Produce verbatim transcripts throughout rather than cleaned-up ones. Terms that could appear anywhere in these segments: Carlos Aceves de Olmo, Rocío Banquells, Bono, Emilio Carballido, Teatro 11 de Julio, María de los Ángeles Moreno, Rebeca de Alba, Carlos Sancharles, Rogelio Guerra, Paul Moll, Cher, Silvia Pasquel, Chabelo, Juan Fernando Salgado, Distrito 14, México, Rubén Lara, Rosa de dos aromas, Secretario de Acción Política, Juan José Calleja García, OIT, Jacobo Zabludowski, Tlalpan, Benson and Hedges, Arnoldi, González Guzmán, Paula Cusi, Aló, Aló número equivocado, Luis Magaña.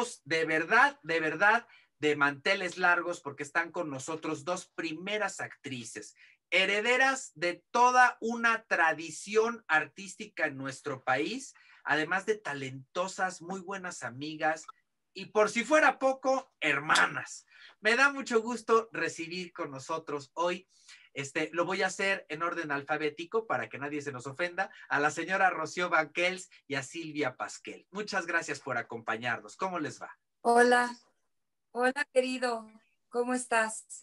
estamos de verdad, de verdad, de manteles largos porque están con nosotros dos primeras actrices, herederas de toda una tradición artística en nuestro país, además de talentosas, muy buenas amigas y, por si fuera poco, hermanas. Me da mucho gusto recibir con nosotros hoy, este, lo voy a hacer en orden alfabético para que nadie se nos ofenda, a la señora Rocío Banquells y a Silvia Pasquel. Muchas gracias por acompañarnos. ¿Cómo les va? Hola, hola querido, ¿cómo estás?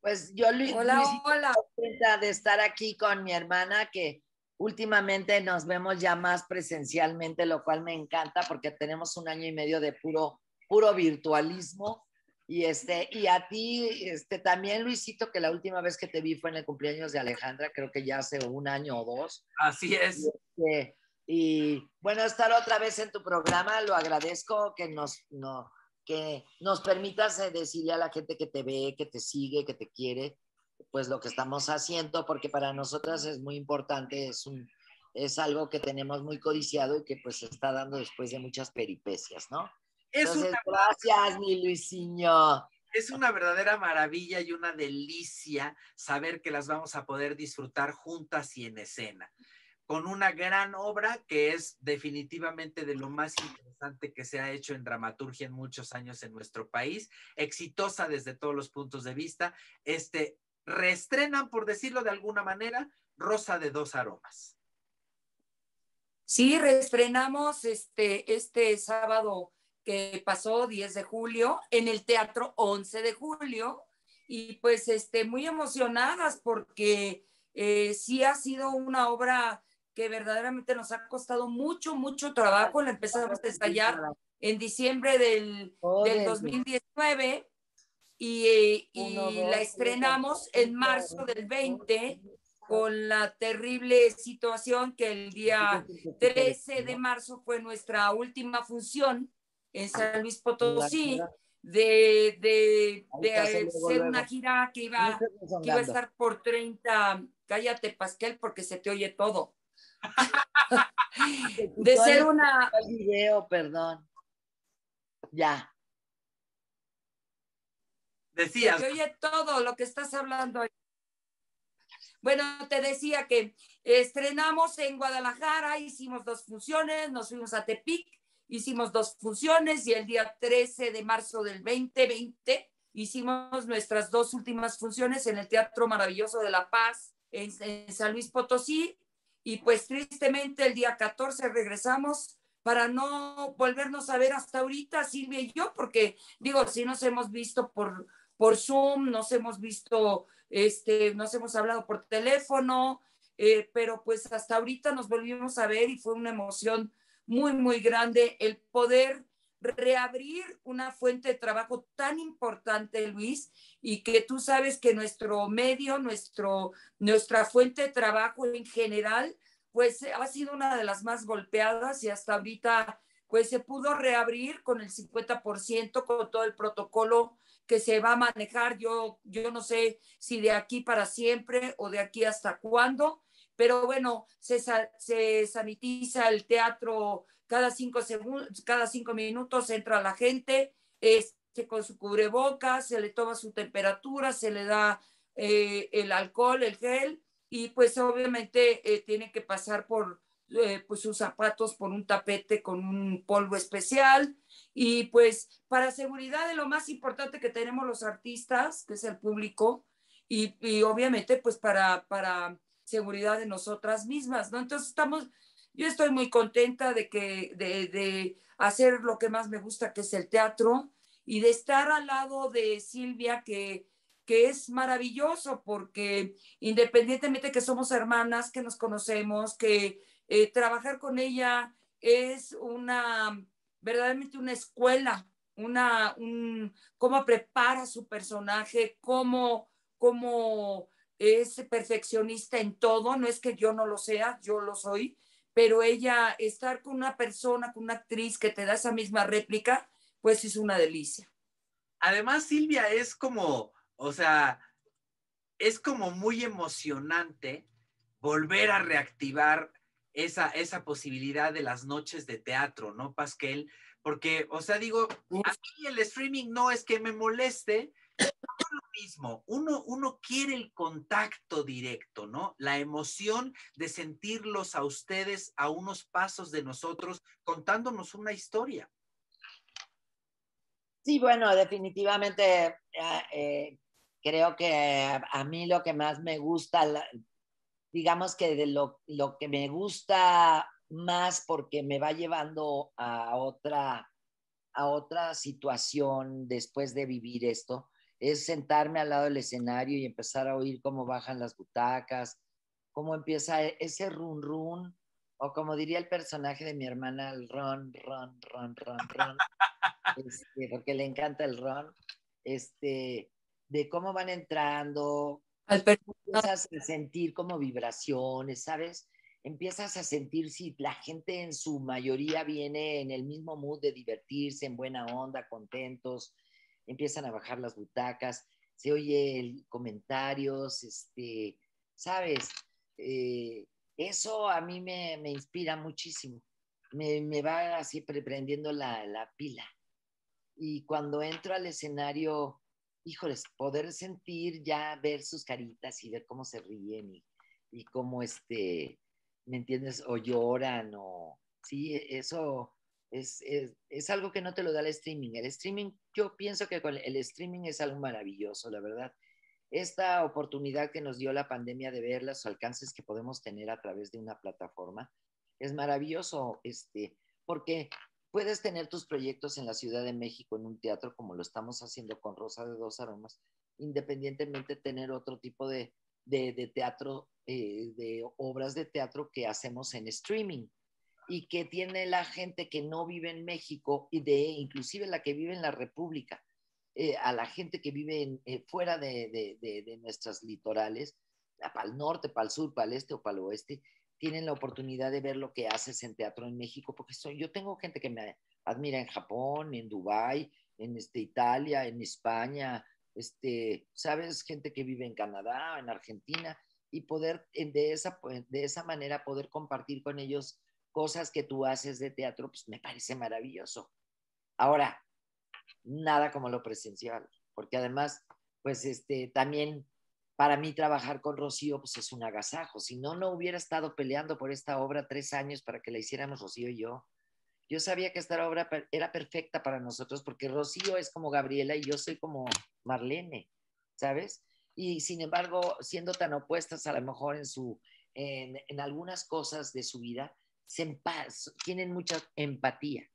Pues yo, Luis, hola, hola. Estoy de estar aquí con mi hermana, que últimamente nos vemos ya más presencialmente, lo cual me encanta porque tenemos un año y medio de puro, puro virtualismo. Y, este, y a ti este, también, Luisito, que la última vez que te vi fue en el cumpleaños de Alejandra, creo que ya hace un año o dos. Así es. Y, este, y bueno, estar otra vez en tu programa, lo agradezco que nos, no, que nos permitas decirle a la gente que te ve, que te sigue, que te quiere, pues lo que estamos haciendo, porque para nosotras es muy importante, es, un, es algo que tenemos muy codiciado y que pues se está dando después de muchas peripecias, ¿no? Es Entonces, una... Gracias, mi Luisinho. Es una verdadera maravilla y una delicia saber que las vamos a poder disfrutar juntas y en escena, con una gran obra que es definitivamente de lo más interesante que se ha hecho en dramaturgia en muchos años en nuestro país, exitosa desde todos los puntos de vista. Este, reestrenan, por decirlo de alguna manera, Rosa de dos aromas. Sí, reestrenamos este, este sábado que pasó, diez de julio, en el Teatro once de julio, y pues este, muy emocionadas porque eh, sí ha sido una obra que verdaderamente nos ha costado mucho, mucho trabajo. La empezamos a ensayar en diciembre del, del dos mil diecinueve y, y la estrenamos en marzo del veinte con la terrible situación que el día trece de marzo fue nuestra última función en San Luis Potosí, de, de, de ser una gira que iba, que iba a estar por treinta... Cállate, Pasquel, porque se te oye todo. De ser una... video, perdón. Ya. Decías. Se te oye todo lo que estás hablando. Bueno, te decía que estrenamos en Guadalajara, hicimos dos funciones, nos fuimos a Tepic, hicimos dos funciones y el día trece de marzo del veinte veinte hicimos nuestras dos últimas funciones en el Teatro Maravilloso de La Paz, en, en San Luis Potosí. Y pues tristemente el día catorce regresamos para no volvernos a ver hasta ahorita, Silvia y yo, porque digo, si nos hemos visto por, por Zoom, nos hemos visto, este, nos hemos hablado por teléfono, eh, pero pues hasta ahorita nos volvimos a ver y fue una emoción muy, muy grande el poder reabrir una fuente de trabajo tan importante, Luis, y que tú sabes que nuestro medio, nuestro, nuestra fuente de trabajo en general, pues ha sido una de las más golpeadas y hasta ahorita pues se pudo reabrir con el cincuenta por ciento, con todo el protocolo que se va a manejar. Yo, yo no sé si de aquí para siempre o de aquí hasta cuándo, pero bueno, se, se sanitiza el teatro cada cinco, segundos, cada cinco minutos, entra la gente este, con su cubrebocas, se le toma su temperatura, se le da eh, el alcohol, el gel, y pues obviamente eh, tiene que pasar por eh, pues sus zapatos por un tapete con un polvo especial. Y pues para seguridad de lo más importante que tenemos los artistas, que es el público, y, y obviamente pues para... para seguridad de nosotras mismas, ¿no? Entonces estamos, yo estoy muy contenta de que, de, de hacer lo que más me gusta, que es el teatro, y de estar al lado de Silvia, que, que es maravilloso, porque independientemente que somos hermanas, que nos conocemos, que eh, trabajar con ella es una, verdaderamente una escuela, una, un, cómo prepara su personaje, cómo, cómo, es perfeccionista en todo, no es que yo no lo sea, yo lo soy, pero ella, estar con una persona, con una actriz que te da esa misma réplica, pues es una delicia. Además, Silvia, es como, o sea, es como muy emocionante volver a reactivar esa, esa posibilidad de las noches de teatro, ¿no, Pasquel? Porque, o sea, digo, a mí el streaming no es que me moleste, es lo mismo. Uno, uno quiere el contacto directo, ¿no? La emoción de sentirlos a ustedes a unos pasos de nosotros contándonos una historia. Sí, bueno, definitivamente eh, eh, creo que a mí lo que más me gusta, la, digamos que de lo, lo que me gusta más porque me va llevando a otra, a otra situación después de vivir esto, es sentarme al lado del escenario y empezar a oír cómo bajan las butacas, cómo empieza ese run run, o como diría el personaje de mi hermana, el ron, ron, ron, ron, ron. Este, porque le encanta el ron, este, de cómo van entrando, al empiezas a sentir como vibraciones, ¿sabes? Empiezas a sentir si la gente en su mayoría viene en el mismo mood de divertirse, en buena onda, contentos, empiezan a bajar las butacas, se oye el comentarios, este, ¿sabes? Eh, eso a mí me, me inspira muchísimo, me, me va así prendiendo la, la pila. Y cuando entro al escenario, híjoles, poder sentir ya, ver sus caritas y ver cómo se ríen y, y cómo, este, ¿me entiendes? O lloran, o... Sí, eso es, es, es algo que no te lo da el streaming. El streaming, yo pienso que con el streaming es algo maravilloso, la verdad. Esta oportunidad que nos dio la pandemia de ver los alcances que podemos tener a través de una plataforma es maravilloso, este, porque... Puedes tener tus proyectos en la Ciudad de México, en un teatro, como lo estamos haciendo con Rosa de Dos Aromas, independientemente de tener otro tipo de, de, de teatro, eh, de obras de teatro que hacemos en streaming y que tiene la gente que no vive en México, y de inclusive la que vive en la República, eh, a la gente que vive en, eh, fuera de, de, de, de nuestras litorales, para el norte, para el sur, para el este o para el oeste, tienen la oportunidad de ver lo que haces en teatro en México, porque soy, yo tengo gente que me admira en Japón, en Dubái, en este, Italia, en España, este, ¿sabes? Gente que vive en Canadá, en Argentina, y poder de esa, de esa manera poder compartir con ellos cosas que tú haces de teatro, pues me parece maravilloso. Ahora, nada como lo presencial, porque además, pues este, también... Para mí trabajar con Rocío pues es un agasajo. Si no, no hubiera estado peleando por esta obra tres años para que la hiciéramos Rocío y yo. Yo sabía que esta obra era perfecta para nosotros porque Rocío es como Gabriela y yo soy como Marlene, ¿sabes? Y sin embargo, siendo tan opuestas a lo mejor en, su, en, en algunas cosas de su vida, se empa tienen mucha empatía.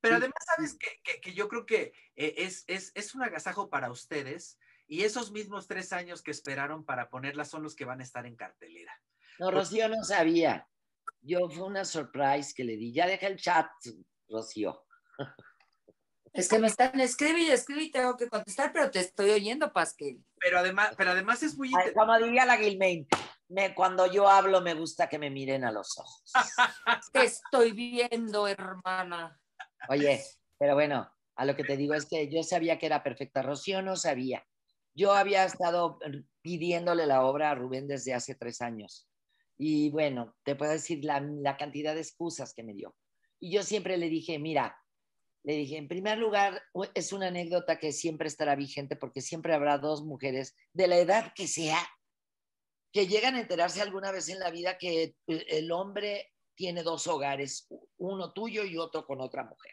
Pero además, ¿sabes qué? Que, que yo creo que es, es, es un agasajo para ustedes. Y esos mismos tres años que esperaron para ponerla son los que van a estar en cartelera. No, Rocío no sabía. Yo fue una surprise que le di. Ya deja el chat, Rocío. Es que me están, escribe y escribe y tengo que contestar, pero te estoy oyendo, Pasquel. Pero además, pero además es muy interesante. Como diría la Guilmain, me, cuando yo hablo me gusta que me miren a los ojos. Te estoy viendo, hermana. Oye, pero bueno, a lo que te digo es que yo sabía que era perfecta. Rocío no sabía. Yo había estado pidiéndole la obra a Rubén desde hace tres años. Y bueno, te puedo decir la, la cantidad de excusas que me dio. Y yo siempre le dije, mira, le dije, en primer lugar, es una anécdota que siempre estará vigente porque siempre habrá dos mujeres de la edad que sea que llegan a enterarse alguna vez en la vida que el hombre tiene dos hogares, uno tuyo y otro con otra mujer,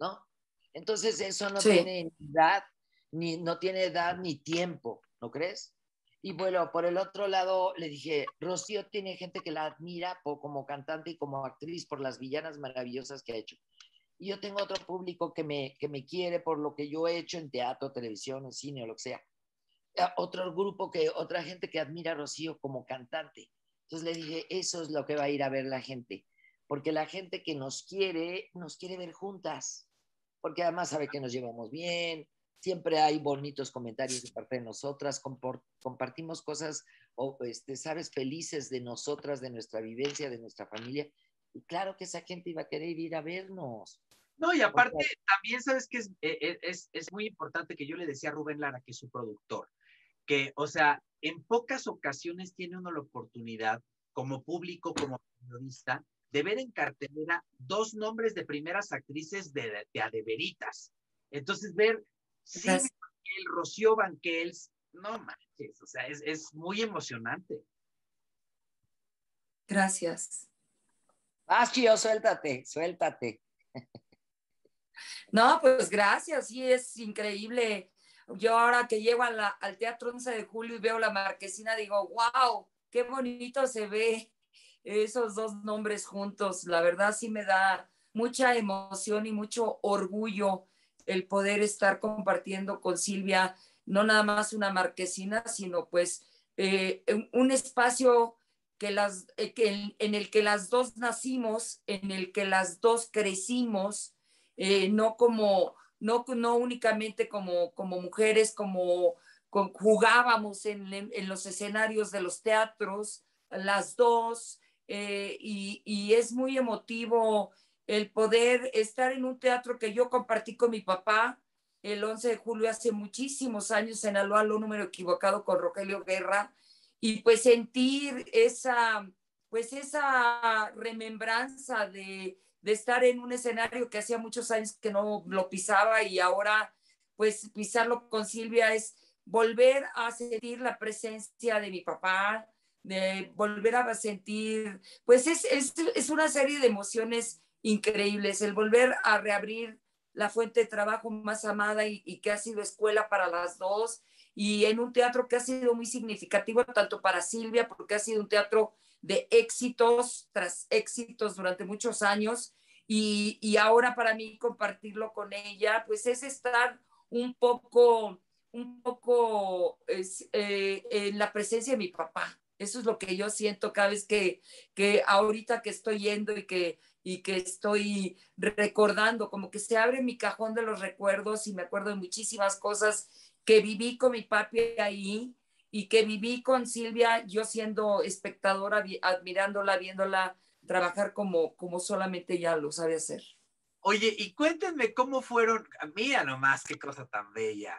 ¿no? Entonces eso no sí. tiene edad. Ni, no tiene edad ni tiempo, ¿no crees? Y bueno, por el otro lado le dije, Rocío tiene gente que la admira por, como cantante y como actriz por las villanas maravillosas que ha hecho. Y yo tengo otro público que me, que me quiere por lo que yo he hecho en teatro, televisión, cine o lo que sea. Otro grupo, que, otra gente que admira a Rocío como cantante. Entonces le dije, eso es lo que va a ir a ver la gente. Porque la gente que nos quiere, nos quiere ver juntas. Porque además sabe que nos llevamos bien. Siempre hay bonitos comentarios de parte de nosotras, compartimos cosas, o este, sabes, felices de nosotras, de nuestra vivencia, de nuestra familia. Y claro que esa gente iba a querer ir a vernos. No, y aparte, o sea, también sabes que es, es, es muy importante que yo le decía a Rubén Lara, que es su productor, que, o sea, en pocas ocasiones tiene uno la oportunidad, como público, como periodista, de ver en cartelera dos nombres de primeras actrices de, de adeveritas. Entonces, ver Silvia Pasquel, Rocío Banquells, no manches, o sea, es, es muy emocionante. Gracias. Ah, Chío, suéltate, suéltate. No, pues gracias, sí, es increíble. Yo ahora que llego a la, al Teatro once de julio y veo la marquesina, digo, wow, qué bonito se ve esos dos nombres juntos. La verdad sí me da mucha emoción y mucho orgullo el poder estar compartiendo con Silvia, no nada más una marquesina, sino pues eh, un espacio que las, eh, que en, en el que las dos nacimos, en el que las dos crecimos, eh, no como... No, no únicamente como, como mujeres, como, como jugábamos en, en los escenarios de los teatros, las dos, eh, y, y es muy emotivo el poder estar en un teatro que yo compartí con mi papá el once de julio hace muchísimos años en Aló, Aló número equivocado con Rogelio Guerra, y pues sentir esa, pues esa remembranza de... de estar en un escenario que hacía muchos años que no lo pisaba y ahora pues pisarlo con Silvia es volver a sentir la presencia de mi papá, de volver a sentir, pues es, es, es una serie de emociones increíbles, el volver a reabrir la fuente de trabajo más amada y, y que ha sido escuela para las dos, y en un teatro que ha sido muy significativo tanto para Silvia porque ha sido un teatro de éxitos tras éxitos durante muchos años, y, y ahora para mí compartirlo con ella, pues es estar un poco, un poco es, eh, en la presencia de mi papá. Eso es lo que yo siento cada vez que, que ahorita que estoy yendo y que, y que estoy recordando, como que se abre mi cajón de los recuerdos y me acuerdo de muchísimas cosas que viví con mi papi ahí, y que viví con Silvia, yo siendo espectadora, admirándola, viéndola trabajar como, como solamente ella lo sabe hacer. Oye, y cuéntenme cómo fueron, mira nomás qué cosa tan bella.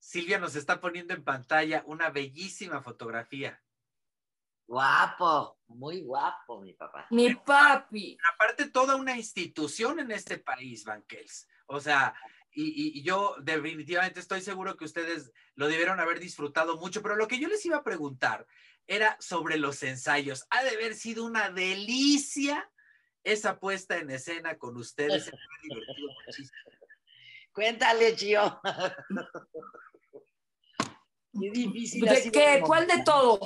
Silvia nos está poniendo en pantalla una bellísima fotografía. Guapo, muy guapo mi papá. Mi papi. Aparte toda una institución en este país, Banquells, o sea... Y, y yo definitivamente estoy seguro que ustedes lo debieron haber disfrutado mucho, pero lo que yo les iba a preguntar era sobre los ensayos. Ha de haber sido una delicia esa puesta en escena con ustedes. Se me ha divertido muchísimo. Cuéntale, Chío. Qué difícil ha sido. ¿De qué? ¿Cuál de todo?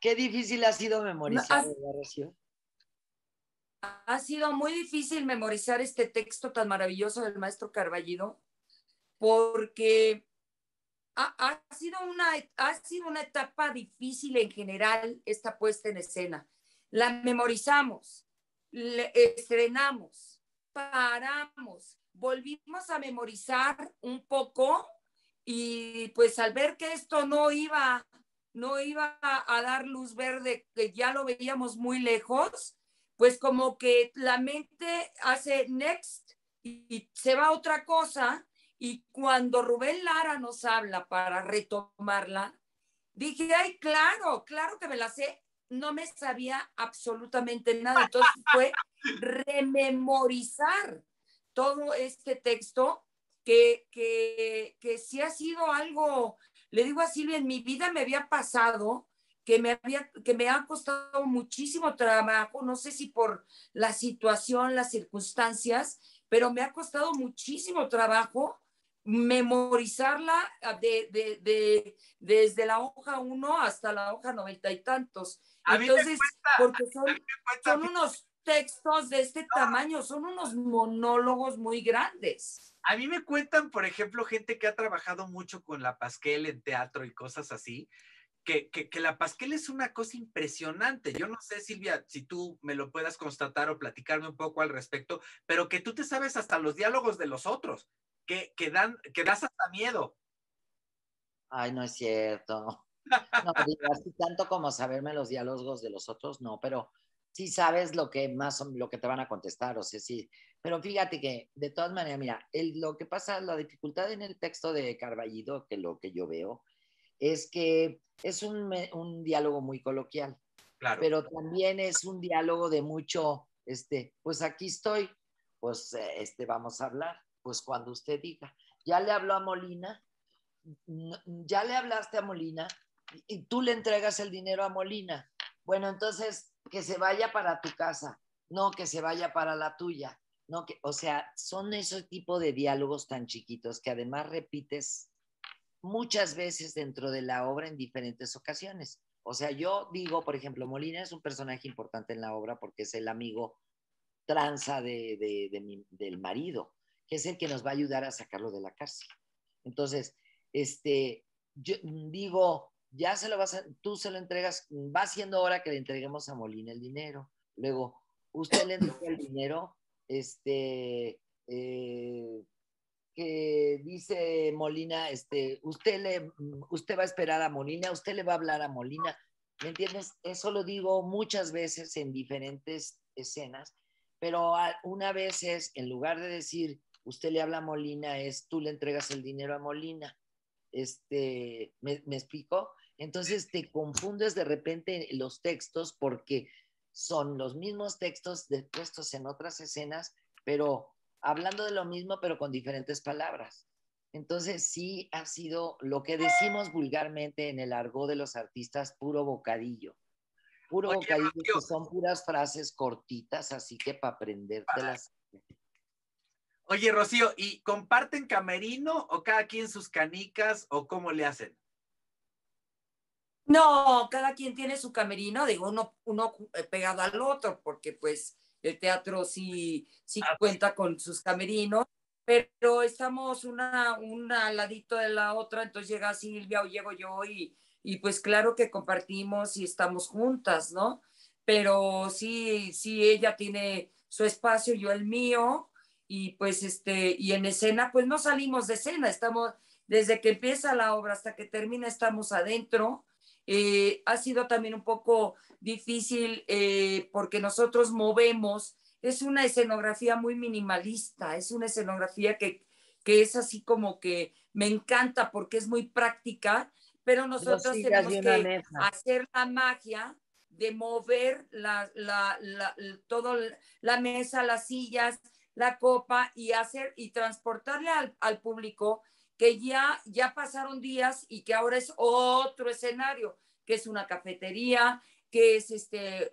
Qué difícil ha sido memorizar, no, Rocío. Ha sido muy difícil memorizar este texto tan maravilloso del maestro Carballido porque ha, ha, sido una, ha sido una etapa difícil en general esta puesta en escena. La memorizamos, le estrenamos, paramos, volvimos a memorizar un poco y pues al ver que esto no iba, no iba a dar luz verde, que ya lo veíamos muy lejos, pues como que la mente hace next y se va a otra cosa, y cuando Rubén Lara nos habla para retomarla, dije, ay, claro, claro que me la sé, no me sabía absolutamente nada, entonces fue rememorizar todo este texto que, que, que sí ha sido algo, le digo a Silvia, en mi vida me había pasado, que me, había, que me ha costado muchísimo trabajo, no sé si por la situación, las circunstancias, pero me ha costado muchísimo trabajo memorizarla de, de, de, desde la hoja uno hasta la hoja noventa y tantos. A Entonces, mí me cuesta, porque son, a mí me cuesta, son unos textos de este no. tamaño, son unos monólogos muy grandes. A mí me cuentan, por ejemplo, gente que ha trabajado mucho con la Pasquel en teatro y cosas así, Que, que, que la Pasquel es una cosa impresionante. Yo no sé, Silvia, si tú me lo puedas constatar o platicarme un poco al respecto, pero que tú te sabes hasta los diálogos de los otros, que, que, dan, que das hasta miedo. Ay, no es cierto. No, digo, así tanto como saberme los diálogos de los otros, no, pero sí sabes lo que más lo que te van a contestar, o sea, sí. Pero fíjate que, de todas maneras, mira, el, lo que pasa, la dificultad en el texto de Carballido, que lo que yo veo, es que es un, un diálogo muy coloquial. Claro. Pero también es un diálogo de mucho, este, pues aquí estoy, pues este, vamos a hablar, pues cuando usted diga. ¿Ya le habló a Molina? ¿Ya le hablaste a Molina? Y tú le entregas el dinero a Molina. Bueno, entonces, que se vaya para tu casa, no que se vaya para la tuya. No, que, o sea, son ese tipo de diálogos tan chiquitos que además repites muchas veces dentro de la obra en diferentes ocasiones. O sea, yo digo, por ejemplo, Molina es un personaje importante en la obra porque es el amigo tranza de, de, de mi, del marido, que es el que nos va a ayudar a sacarlo de la cárcel. Entonces, este, yo digo, ya se lo vas a, tú se lo entregas, va siendo hora que le entreguemos a Molina el dinero. Luego, usted le entrega el dinero, este, eh, que dice Molina, este, usted le, usted va a esperar a Molina, usted le va a hablar a Molina, ¿me entiendes? Eso lo digo muchas veces en diferentes escenas, pero una vez es, en lugar de decir, usted le habla a Molina, es, tú le entregas el dinero a Molina, este, ¿me, me explico? Entonces te confundes de repente los textos porque son los mismos textos puestos en otras escenas, pero hablando de lo mismo, pero con diferentes palabras. Entonces sí ha sido lo que decimos vulgarmente en el argot de los artistas, puro bocadillo. Puro Oye, bocadillo, Rocío, que son puras frases cortitas, así que para aprendértelas. Oye, Rocío, ¿y comparten camerino o cada quien sus canicas o cómo le hacen? No, cada quien tiene su camerino, digo, uno, uno pegado al otro, porque pues el teatro sí, sí cuenta con sus camerinos, pero estamos una, una al ladito de la otra, entonces llega Silvia o llego yo y, y pues claro que compartimos y estamos juntas, ¿no? Pero sí, sí, ella tiene su espacio, yo el mío, y pues este, y en escena, pues no salimos de escena, estamos, desde que empieza la obra hasta que termina estamos adentro. Eh, ha sido también un poco difícil eh, porque nosotros movemos, es una escenografía muy minimalista, es una escenografía que, que es así como que me encanta porque es muy práctica, pero nosotros tenemos que hacer la magia de mover la, la, la, la, todo, la mesa, las sillas, la copa y, hacer, y transportarle al, al público que ya, ya pasaron días y que ahora es otro escenario, que es una cafetería, que es este,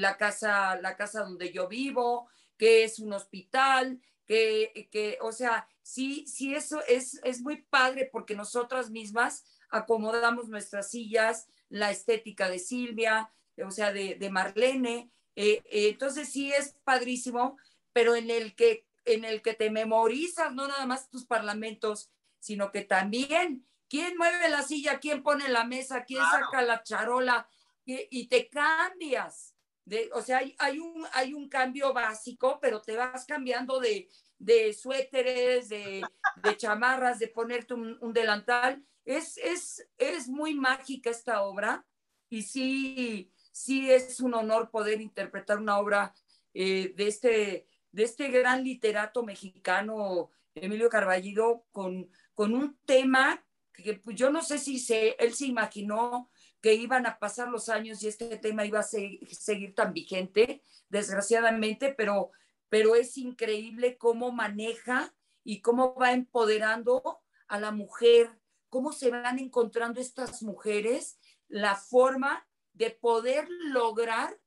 la, casa, la casa donde yo vivo, que es un hospital, que, que o sea, sí, sí eso es, es muy padre porque nosotras mismas acomodamos nuestras sillas, la estética de Silvia, o sea, de, de Marlene, eh, eh, entonces sí es padrísimo, pero en el, que, en el que te memorizas, no nada más tus parlamentos, sino que también, ¿quién mueve la silla? ¿Quién pone la mesa? ¿Quién claro. saca la charola? Y, y te cambias. De, o sea, hay, hay, un, hay un cambio básico, pero te vas cambiando de, de suéteres, de, de chamarras, de ponerte un, un delantal. Es, es, es muy mágica esta obra y sí, sí es un honor poder interpretar una obra eh, de, este, de este gran literato mexicano, Emilio Carballido, con... con un tema que yo no sé si se, él se imaginó que iban a pasar los años y este tema iba a se, seguir tan vigente, desgraciadamente, pero, pero es increíble cómo maneja y cómo va empoderando a la mujer, cómo se van encontrando estas mujeres, la forma de poder lograr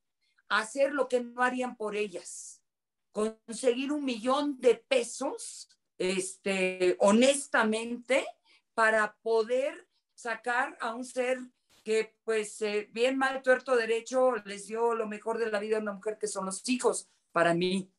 hacer lo que no harían por ellas, conseguir un millón de pesos, Este, honestamente, para poder sacar a un ser que, pues, eh, bien mal, tuerto derecho, les dio lo mejor de la vida a una mujer que son los hijos. Para mí,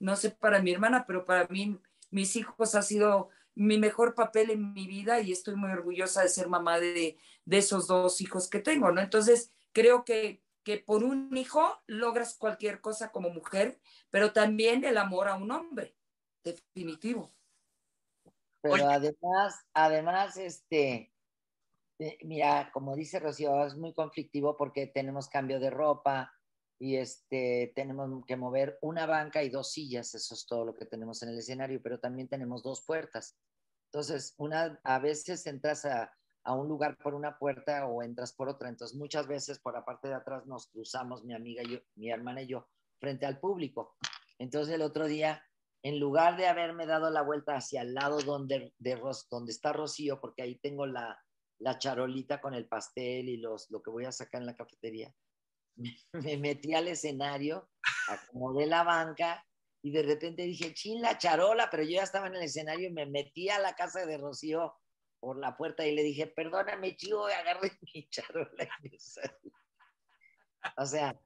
no sé para mi hermana, pero para mí, mis hijos ha sido mi mejor papel en mi vida y estoy muy orgullosa de ser mamá de, de esos dos hijos que tengo, ¿no? Entonces, creo que, que por un hijo logras cualquier cosa como mujer, pero también el amor a un hombre, definitivo. Pero además, además, este, mira, como dice Rocío, es muy conflictivo porque tenemos cambio de ropa y este, tenemos que mover una banca y dos sillas, eso es todo lo que tenemos en el escenario, pero también tenemos dos puertas. Entonces, una, a veces entras a, a un lugar por una puerta o entras por otra. Entonces muchas veces por la parte de atrás nos cruzamos mi amiga y yo, mi hermana y yo, frente al público. Entonces el otro día, en lugar de haberme dado la vuelta hacia el lado donde, de Ros, donde está Rocío, porque ahí tengo la, la charolita con el pastel y los, lo que voy a sacar en la cafetería, me metí al escenario, acomodé la banca y de repente dije, chin, la charola, pero yo ya estaba en el escenario y me metí a la casa de Rocío por la puerta y le dije, perdóname, chivo, agarré mi charola. O sea,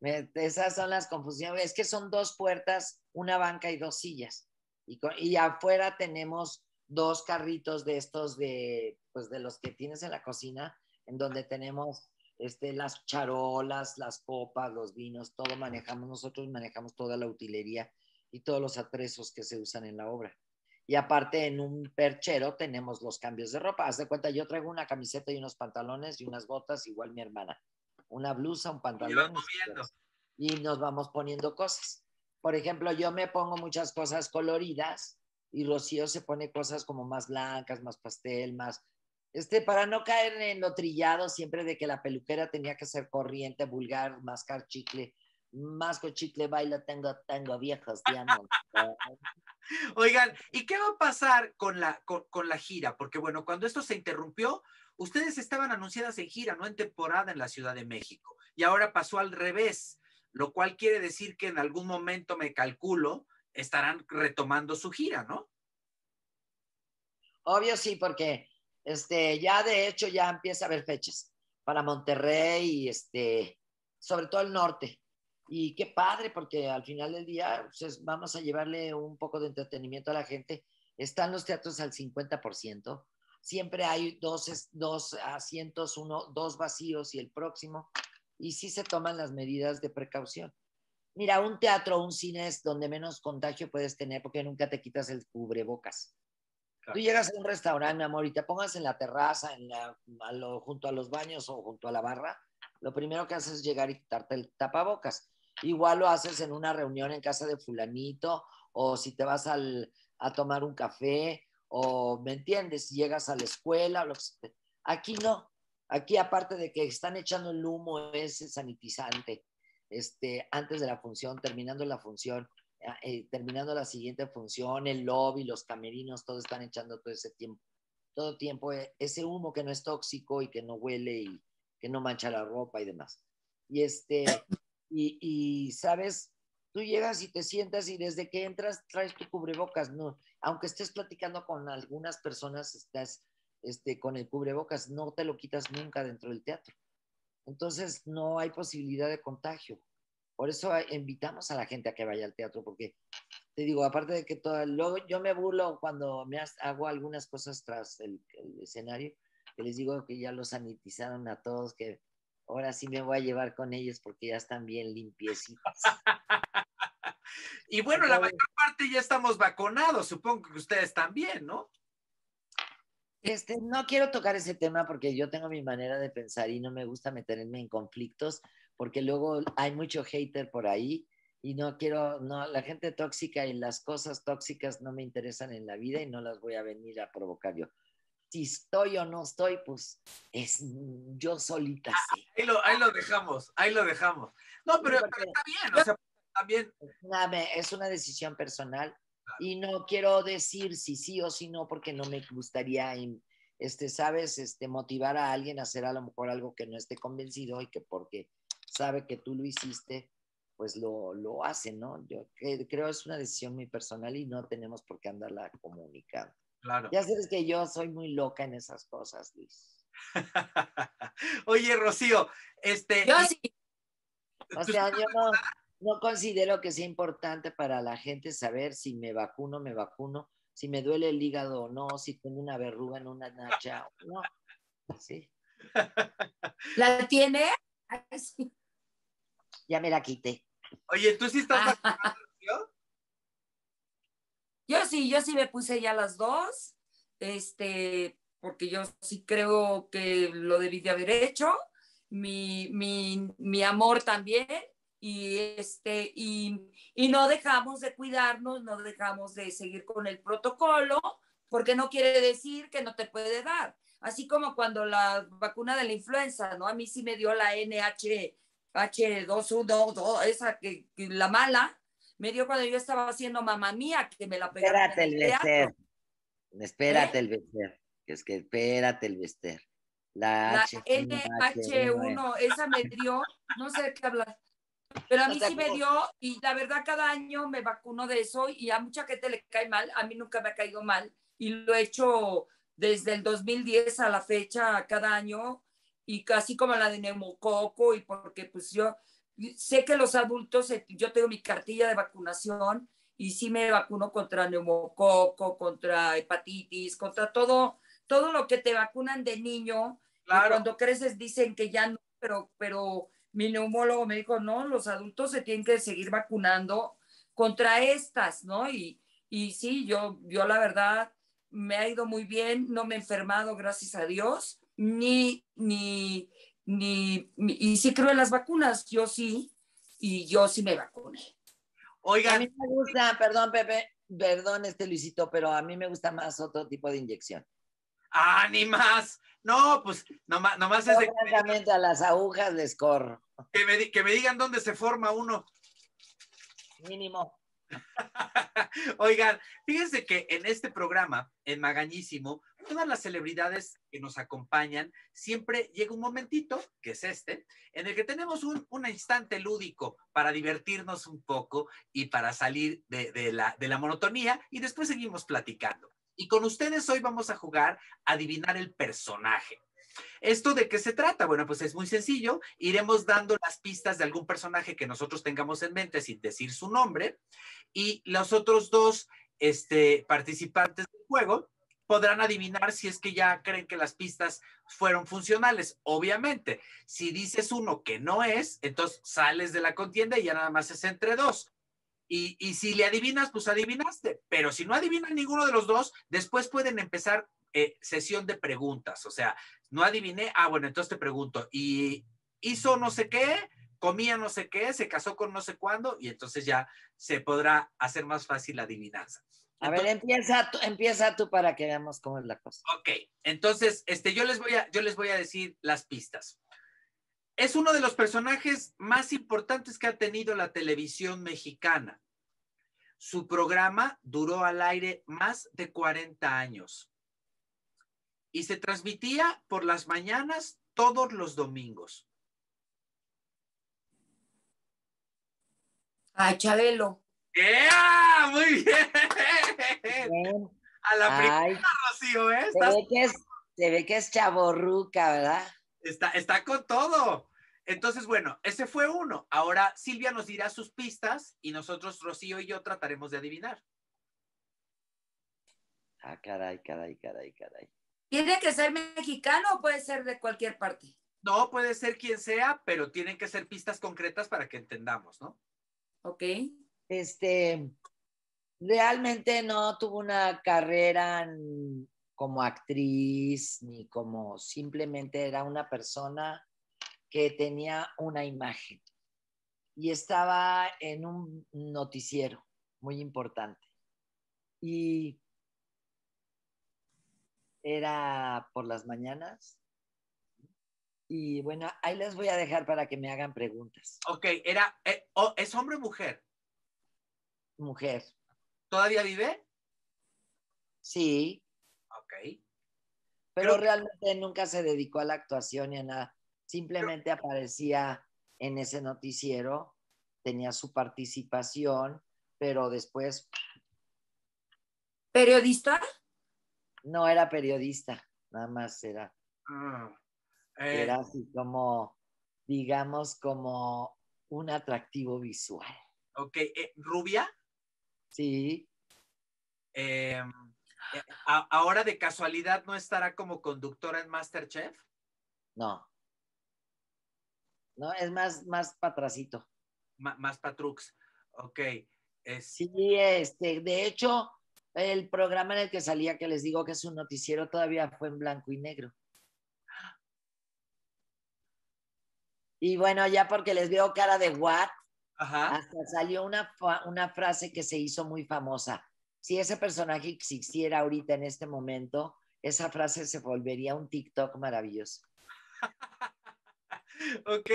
me, esas son las confusiones. Es que son dos puertas, una banca y dos sillas. Y, con, y afuera tenemos dos carritos de estos, de, pues de los que tienes en la cocina, en donde tenemos este, las charolas, las copas, los vinos, todo manejamos. Nosotros manejamos toda la utilería y todos los atrezos que se usan en la obra. Y aparte en un perchero tenemos los cambios de ropa. Haz de cuenta, yo traigo una camiseta y unos pantalones y unas botas, igual mi hermana. Una blusa, un pantalón. Y, y nos vamos poniendo cosas. Por ejemplo, yo me pongo muchas cosas coloridas y Rocío se pone cosas como más blancas, más pastel, más... Este, para no caer en lo trillado siempre de que la peluquera tenía que ser corriente, vulgar, mascar chicle. Masco chicle, baila, tengo, tengo viejos, digamos. Oigan, ¿y qué va a pasar con la, con, con la gira? Porque bueno, cuando esto se interrumpió, ustedes estaban anunciadas en gira, no en temporada en la Ciudad de México. Y ahora pasó al revés, lo cual quiere decir que en algún momento, me calculo, estarán retomando su gira, ¿no? Obvio sí, porque este, ya de hecho ya empieza a haber fechas para Monterrey y este, sobre todo el norte. Y qué padre, porque al final del día pues, vamos a llevarle un poco de entretenimiento a la gente. Están los teatros al cincuenta por ciento. Siempre hay dos, dos asientos, uno, dos vacíos y el próximo. Y sí se toman las medidas de precaución. Mira, un teatro, un cine es donde menos contagio puedes tener porque nunca te quitas el cubrebocas. Claro. Tú llegas a un restaurante, mi amor, y te pongas en la terraza, en la, a lo, junto a los baños o junto a la barra, lo primero que haces es llegar y quitarte el tapabocas. Igual lo haces en una reunión en casa de fulanito, o si te vas al, a tomar un café, o, ¿me entiendes? Llegas a la escuela. Aquí no. Aquí, aparte de que están echando el humo ese sanitizante, este, antes de la función, terminando la función, eh, terminando la siguiente función, el lobby, los camerinos, todos están echando todo ese tiempo, todo tiempo ese humo que no es tóxico y que no huele y que no mancha la ropa y demás. Y este... Y, y, ¿sabes? Tú llegas y te sientas y desde que entras traes tu cubrebocas, no, aunque estés platicando con algunas personas, estás este, con el cubrebocas, no te lo quitas nunca dentro del teatro. Entonces, no hay posibilidad de contagio. Por eso invitamos a la gente a que vaya al teatro, porque, te digo, aparte de que todo, luego yo me burlo cuando me hago algunas cosas tras el, el escenario, que les digo que ya lo sanitizaron a todos, que ahora sí me voy a llevar con ellos porque ya están bien limpiecitos. Y bueno, la mayor parte ya estamos vacunados, supongo que ustedes también, ¿no? Este, no quiero tocar ese tema porque yo tengo mi manera de pensar y no me gusta meterme en conflictos porque luego hay mucho hater por ahí y no quiero, no, la gente tóxica y las cosas tóxicas no me interesan en la vida y no las voy a venir a provocar yo. Si estoy o no estoy, pues es yo solita. Sí. Ahí, lo, ahí lo dejamos, ahí lo dejamos. No, pero, pero está bien, o sea, también. Es una decisión personal y no quiero decir si sí o si no, porque no me gustaría, este, ¿sabes? Este, motivar a alguien a hacer a lo mejor algo que no esté convencido y que porque sabe que tú lo hiciste, pues lo, lo hace, ¿no? Yo creo que es una decisión muy personal y no tenemos por qué andarla comunicando. Claro. Ya sabes que yo soy muy loca en esas cosas, Luis. Oye, Rocío, este... Yo sí. O sea, yo no, no considero que sea importante para la gente saber si me vacuno, me vacuno, si me duele el hígado o no, si tengo una verruga en una nacha o no. Sí. ¿La tiene? Sí. Ya me la quité. Oye, ¿tú sí estás vacunada, Rocío? Yo sí, yo sí me puse ya las dos, este, porque yo sí creo que lo debí de haber hecho, mi, mi, mi amor también, y, este, y, y no dejamos de cuidarnos, no dejamos de seguir con el protocolo, porque no quiere decir que no te puede dar. así como cuando la vacuna de la influenza, ¿no? A mí sí me dio la N H H dos uno dos, esa que, que la mala, me dio cuando yo estaba haciendo Mamá Mía, que me la pegaron. Espérate el Bester, espérate ¿Eh? el Bester, que es que espérate el Bester. La, la N H uno, esa me dio, no sé de qué hablar, pero a mí o sea, sí me dio, y la verdad cada año me vacuno de eso, y a mucha gente le cae mal, a mí nunca me ha caído mal, y lo he hecho desde el dos mil diez a la fecha, cada año, y casi como la de neumococo, y porque pues yo sé que los adultos, yo tengo mi cartilla de vacunación, y sí me vacuno contra neumococo, contra hepatitis, contra todo, todo lo que te vacunan de niño, claro. Y cuando creces dicen que ya no, pero, pero mi neumólogo me dijo, no, los adultos se tienen que seguir vacunando contra estas, ¿no? Y, y sí, yo, yo la verdad me ha ido muy bien, no me he enfermado, gracias a Dios, ni, ni, ni, ni y sí creo en las vacunas, yo sí, y yo sí me vacuné. Oiga, a mí me gusta, perdón, Pepe, perdón este Luisito, pero a mí me gusta más otro tipo de inyección. ¡Ah, ni más! No, pues nomás, nomás es de francamente a las agujas les corro. Que me, que me digan dónde se forma uno. Mínimo. Oigan, fíjense que en este programa, en Magañísimo, todas las celebridades que nos acompañan, siempre llega un momentito, que es este, en el que tenemos un, un instante lúdico para divertirnos un poco y para salir de, de, la, de la monotonía, y después seguimos platicando. Y con ustedes hoy vamos a jugar a adivinar el personaje. ¿Esto de qué se trata? Bueno, pues es muy sencillo. Iremos dando las pistas de algún personaje que nosotros tengamos en mente sin decir su nombre. Y los otros dos este, participantes del juego podrán adivinar si es que ya creen que las pistas fueron funcionales. Obviamente, si dices uno que no es, entonces sales de la contienda y ya nada más es entre dos. Y, y si le adivinas, pues adivinaste. Pero si no adivinas ninguno de los dos, después pueden empezar eh, sesión de preguntas. O sea, no adiviné. Ah, bueno, entonces te pregunto. Y hizo no sé qué, comía no sé qué, se casó con no sé cuándo. Y entonces ya se podrá hacer más fácil la adivinanza. A entonces, ver, empieza tú, empieza tú para que veamos cómo es la cosa. Ok, entonces este, yo, les voy a, yo les voy a decir las pistas. Es uno de los personajes más importantes que ha tenido la televisión mexicana. Su programa duró al aire más de cuarenta años y se transmitía por las mañanas todos los domingos. ¡Ay, Chabelo! ¡Yeah! ¡Muy bien! bien. A la Ay, primera, Rocío, ¿eh? Se ve que es, se ve que es chavorruca, ¿verdad? Está, está con todo. Entonces, bueno, ese fue uno. Ahora Silvia nos dirá sus pistas y nosotros, Rocío y yo, trataremos de adivinar. Ah, caray, caray, caray, caray. ¿Tiene que ser mexicano o puede ser de cualquier parte? No, puede ser quien sea, pero tienen que ser pistas concretas para que entendamos, ¿no? Ok. Este, realmente no tuvo una carrera en... como actriz, ni como simplemente era una persona que tenía una imagen. Y estaba en un noticiero muy importante. Y era por las mañanas. Y bueno, ahí les voy a dejar para que me hagan preguntas. Ok, era, eh, oh, ¿es hombre o mujer? Mujer. ¿Todavía vive? Sí. Okay. Pero Creo... realmente nunca se dedicó a la actuación ni a nada. Simplemente Creo... aparecía en ese noticiero, tenía su participación, pero después... ¿Periodista? No era periodista, nada más era... Mm. Eh... Era así como, digamos, como un atractivo visual. Ok, eh, ¿rubia? Sí. Eh... ¿Ahora de casualidad no estará como conductora en MasterChef? No. No, es más, más patracito. M- más patrux. Ok. Es... Sí, este, de hecho, el programa en el que salía, que les digo que es un noticiero, todavía fue en blanco y negro. Y bueno, ya porque les veo cara de what, ajá, hasta salió una, una frase que se hizo muy famosa. Si ese personaje existiera ahorita en este momento, esa frase se volvería un TikTok maravilloso. Ok,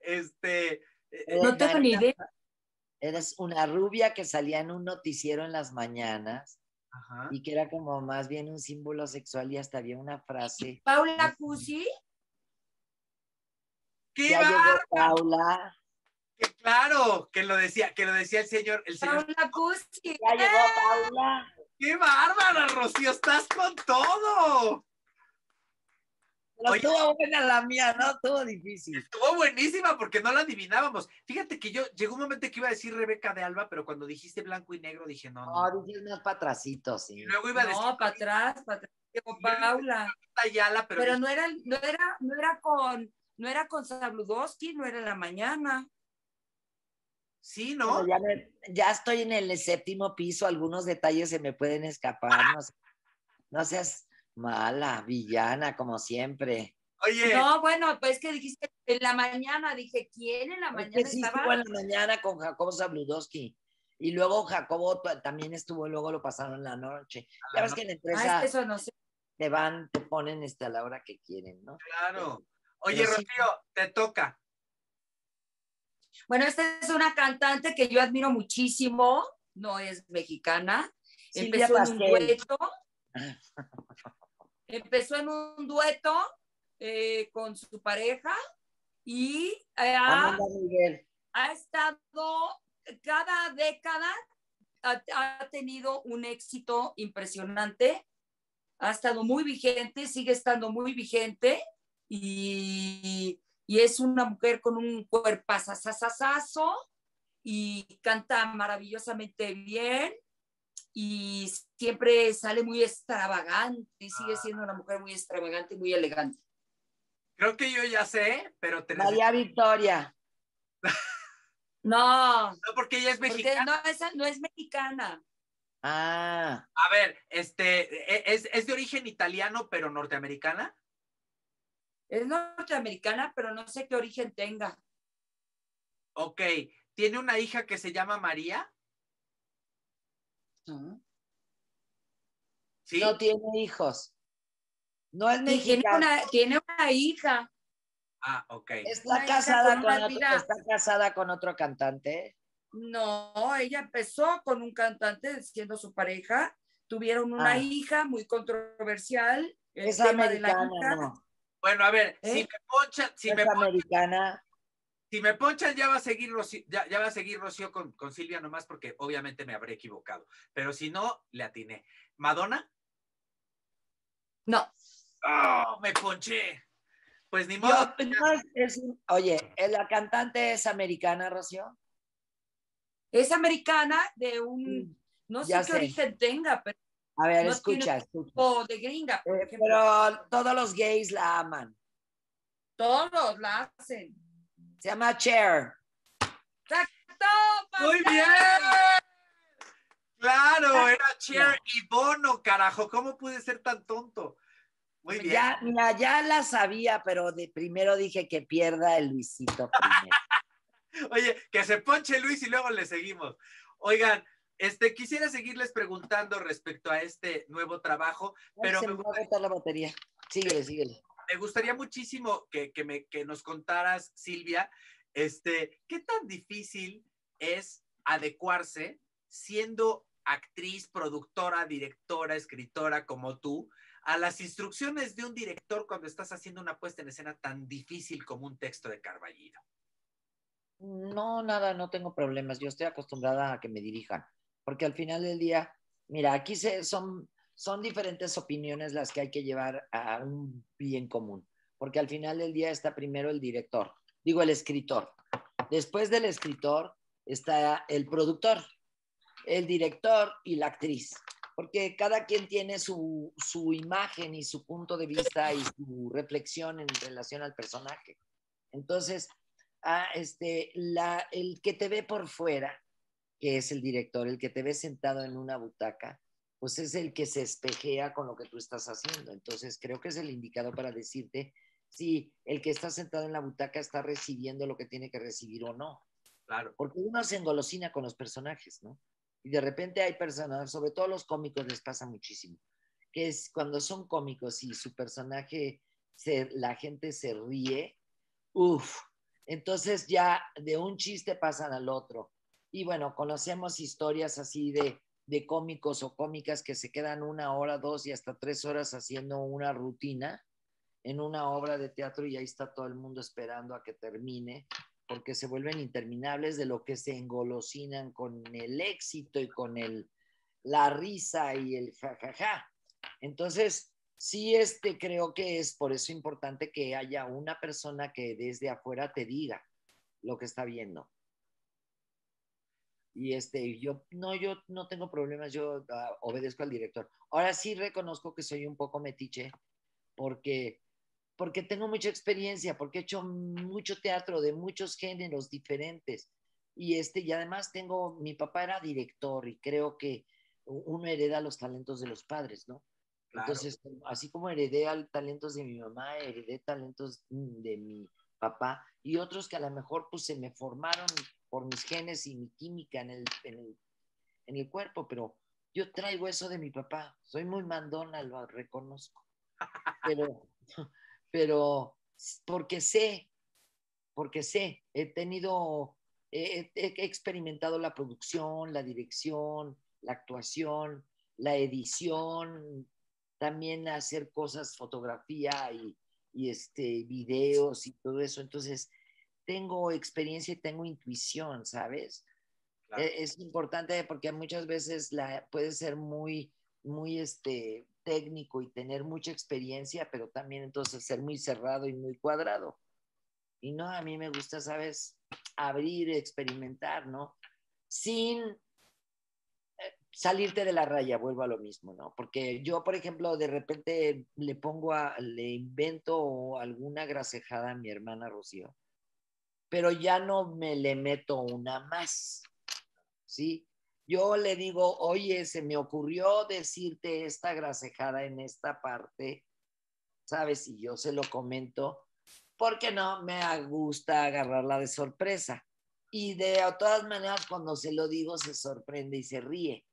este... No tengo ni idea. Eres una rubia que salía en un noticiero en las mañanas. Ajá. Y que era como más bien un símbolo sexual y hasta había una frase. ¿Paula Cusi? ¡Qué ya llegó Paula! Que claro, que lo decía, que lo decía el señor. El señor Paula Cusi. Ya llegó Paula. ¡Qué bárbara, Rocío! ¡Estás con todo! Pero oye, estuvo buena la mía, ¿no? Estuvo difícil. Estuvo buenísima porque no la adivinábamos. Fíjate que yo, llegó un momento que iba a decir Rebeca de Alba, pero cuando dijiste blanco y negro dije no. No, no dije unos patracitos, sí. Y luego iba a decir... No, para atrás, para atrás. Llegó Paula. Ayala, pero pero dije, no, era, no, era, no era con... No era con Zabludowski, no era en la mañana. Sí, ¿no? Ya, me, ya estoy en el séptimo piso, algunos detalles se me pueden escapar. Ah. No, no seas mala, villana, como siempre. Oye. No, bueno, pues que dijiste en la mañana, dije, ¿quién en la mañana es que sí estaba? Estuvo en la mañana con Jacobo Zabludowski. Y luego Jacobo también estuvo, luego lo pasaron en la noche. Ah, ya ves no. que en la empresa ah, es que eso no sé. te van, te ponen este, a la hora que quieren, ¿no? Claro. Pero, Oye, Rocío, sí. te toca. Bueno, esta es una cantante que yo admiro muchísimo, no es mexicana. Silvia Empezó Pasquel. en un dueto. Empezó en un dueto eh, con su pareja y eh, ha, ha estado cada década, ha, ha tenido un éxito impresionante, ha estado muy vigente, sigue estando muy vigente. Y, y es una mujer con un cuerpazazazazazo y canta maravillosamente bien y siempre sale muy extravagante y sigue siendo una mujer muy extravagante y muy elegante. Creo que yo ya sé, pero... Te María necesito. Victoria. No. No, porque ella es mexicana. No, esa no es mexicana. Ah. A ver, este, ¿es, es de origen italiano pero norteamericana? Es norteamericana, pero no sé qué origen tenga. Ok. ¿Tiene una hija que se llama María? No. ¿Sí? No tiene hijos. No es mexicana. Tiene una, tiene una hija. Ah, ok. ¿Está casada con, con otro, ¿Está casada con otro cantante? No, ella empezó con un cantante siendo su pareja. Tuvieron una ah. hija muy controversial. El es tema americana, de la hija. No. Bueno, a ver, ¿Eh? si me ponchan, si me ponchan, si me ponchan ya va a seguir Rocío, ya, ya va a seguir Rocío con, con Silvia nomás porque obviamente me habré equivocado, pero si no, le atiné. ¿Madonna? No. ¡Oh, me ponché! Pues ni modo. Yo, no, es, oye, ¿la cantante es americana, Rocío? Es americana de un, no sé ya qué sé. origen tenga, pero... A ver, no escucha, escucha. O de gringa, por ejemplo. Pero todos los gays la aman. Todos la hacen. Se llama Cher. ¡Exacto! ¡Muy bien! Claro, era Cher y Bono, carajo. ¿Cómo pude ser tan tonto? Muy bien. Ya, mira, ya la sabía, pero de primero dije que pierda el Luisito primero. Oye, que se ponche Luis y luego le seguimos. Oigan, Este, quisiera seguirles preguntando respecto a este nuevo trabajo, pero me gustaría, la batería. Síguele, síguele. Me gustaría muchísimo que, que, me, que nos contaras, Silvia, este, ¿qué tan difícil es adecuarse siendo actriz, productora, directora, escritora como tú, a las instrucciones de un director cuando estás haciendo una puesta en escena tan difícil como un texto de Carballido? No, nada, no tengo problemas. Yo estoy acostumbrada a que me dirijan. Porque al final del día, mira, aquí se, son, son diferentes opiniones las que hay que llevar a un bien común. Porque al final del día está primero el director, digo el escritor. Después del escritor está el productor, el director y la actriz. Porque cada quien tiene su, su imagen y su punto de vista y su reflexión en relación al personaje. Entonces, ah, este, la, el que te ve por fuera... que es el director, el que te ve sentado en una butaca, pues es el que se espejea con lo que tú estás haciendo. Entonces, creo que es el indicado para decirte si el que está sentado en la butaca está recibiendo lo que tiene que recibir o no. Claro. Porque uno se engolosina con los personajes, ¿no? Y de repente hay personas, sobre todo los cómicos les pasa muchísimo, que es cuando son cómicos y su personaje, se, la gente se ríe, uff, entonces ya de un chiste pasan al otro. Y bueno, conocemos historias así de, de cómicos o cómicas que se quedan una hora, dos y hasta tres horas haciendo una rutina en una obra de teatro y ahí está todo el mundo esperando a que termine, porque se vuelven interminables de lo que se engolosinan con el éxito y con el, la risa y el jajaja. Entonces, sí, este, creo que es por eso importante que haya una persona que desde afuera te diga lo que está viendo. Y este, yo no, yo no tengo problemas, yo uh, obedezco al director. Ahora sí reconozco que soy un poco metiche porque, porque tengo mucha experiencia, porque he hecho mucho teatro de muchos géneros diferentes. Y, este, y además tengo, mi papá era director y creo que uno hereda los talentos de los padres, ¿no? Claro. Entonces, así como heredé talentos de mi mamá, heredé talentos de mi papá y otros que a lo mejor pues se me formaron por mis genes y mi química en el, en el, en el cuerpo, pero yo traigo eso de mi papá. Soy muy mandona, lo reconozco. Pero, pero porque sé, porque sé, he tenido, he, he experimentado la producción, la dirección, la actuación, la edición, también hacer cosas, fotografía y, y este, videos y todo eso. Entonces, tengo experiencia y tengo intuición, ¿sabes? Claro. Es importante porque muchas veces la, puede ser muy, muy este, técnico y tener mucha experiencia, pero también entonces ser muy cerrado y muy cuadrado. Y no, a mí me gusta, ¿sabes? Abrir, experimentar, ¿no? Sin salirte de la raya, vuelvo a lo mismo, ¿no? Porque yo, por ejemplo, de repente le pongo a, le invento alguna grasejada a mi hermana Rocío, pero ya no me le meto una más, ¿sí? Yo le digo, oye, se me ocurrió decirte esta grasejada en esta parte, ¿sabes? Y yo se lo comento, porque no me gusta agarrarla de sorpresa. Y de todas maneras, cuando se lo digo, se sorprende y se ríe.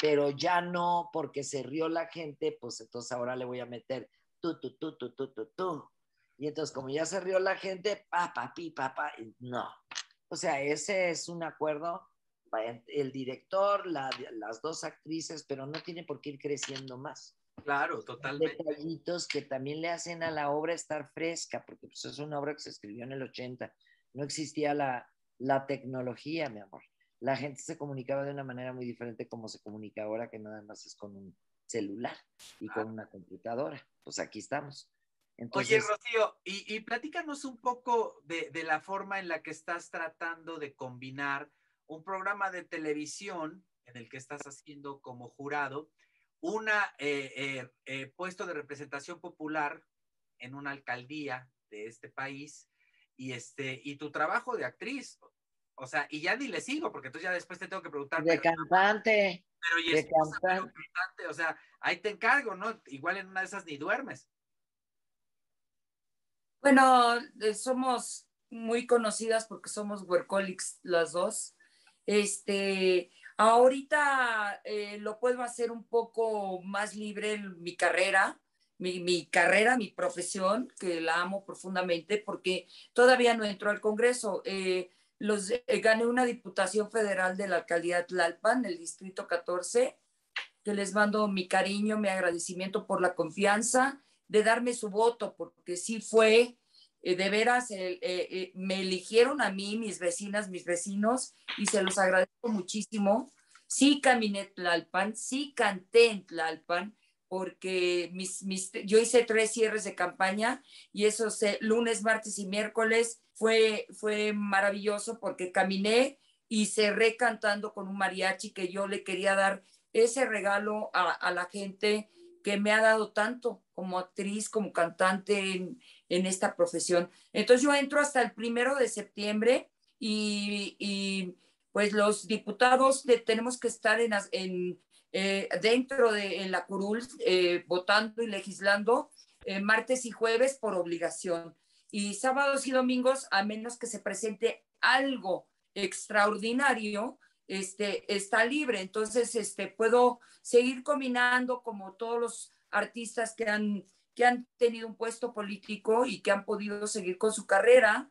Pero ya no, porque se rió la gente, pues entonces ahora le voy a meter tú, tú, tú, tú, tú, tú, tú. Y entonces, como ya se rió la gente, pa, pa, pi, pa, pa, no. O sea, ese es un acuerdo, el director, la, las dos actrices, pero no tiene por qué ir creciendo más. Claro, totalmente. Detallitos que también le hacen a la obra estar fresca, porque pues es una obra que se escribió en el ochenta. No existía la, la tecnología, mi amor. La gente se comunicaba de una manera muy diferente como se comunica ahora, que nada más es con un celular y ah. con una computadora. Pues aquí estamos. Entonces, oye, Rocío, y, y platícanos un poco de, de la forma en la que estás tratando de combinar un programa de televisión en el que estás haciendo como jurado, una eh, eh, eh, puesto de representación popular en una alcaldía de este país y, este, y tu trabajo de actriz. O sea, y ya ni le sigo, porque tú ya después te tengo que preguntar. De pero, cantante. Pero y de esposa, cantante. Pero cantante. O sea, ahí te encargo, ¿no? Igual en una de esas ni duermes. Bueno, eh, somos muy conocidas porque somos workaholics las dos. Este, ahorita eh, lo puedo hacer un poco más libre en mi carrera, mi, mi carrera, mi profesión, que la amo profundamente porque todavía no entró al Congreso. Eh, los, eh, gané una diputación federal de la alcaldía de Tlalpan, el Distrito catorce, que les mando mi cariño, mi agradecimiento por la confianza de darme su voto, porque sí fue, eh, de veras, eh, eh, me eligieron a mí, mis vecinas, mis vecinos, y se los agradezco muchísimo. Sí caminé Tlalpan, sí canté en Tlalpan, porque mis, mis, yo hice tres cierres de campaña, y esos eh, lunes, martes y miércoles fue, fue maravilloso, porque caminé y cerré cantando con un mariachi que yo le quería dar ese regalo a, a la gente que me ha dado tanto como actriz, como cantante en, en esta profesión. Entonces yo entro hasta el primero de septiembre y, y pues los diputados de, tenemos que estar en, en, eh, dentro de en la curul eh, votando y legislando eh, martes y jueves por obligación. Y sábados y domingos, a menos que se presente algo extraordinario, este, está libre. Entonces, este, puedo seguir combinando como todos los artistas que han, que han tenido un puesto político y que han podido seguir con su carrera.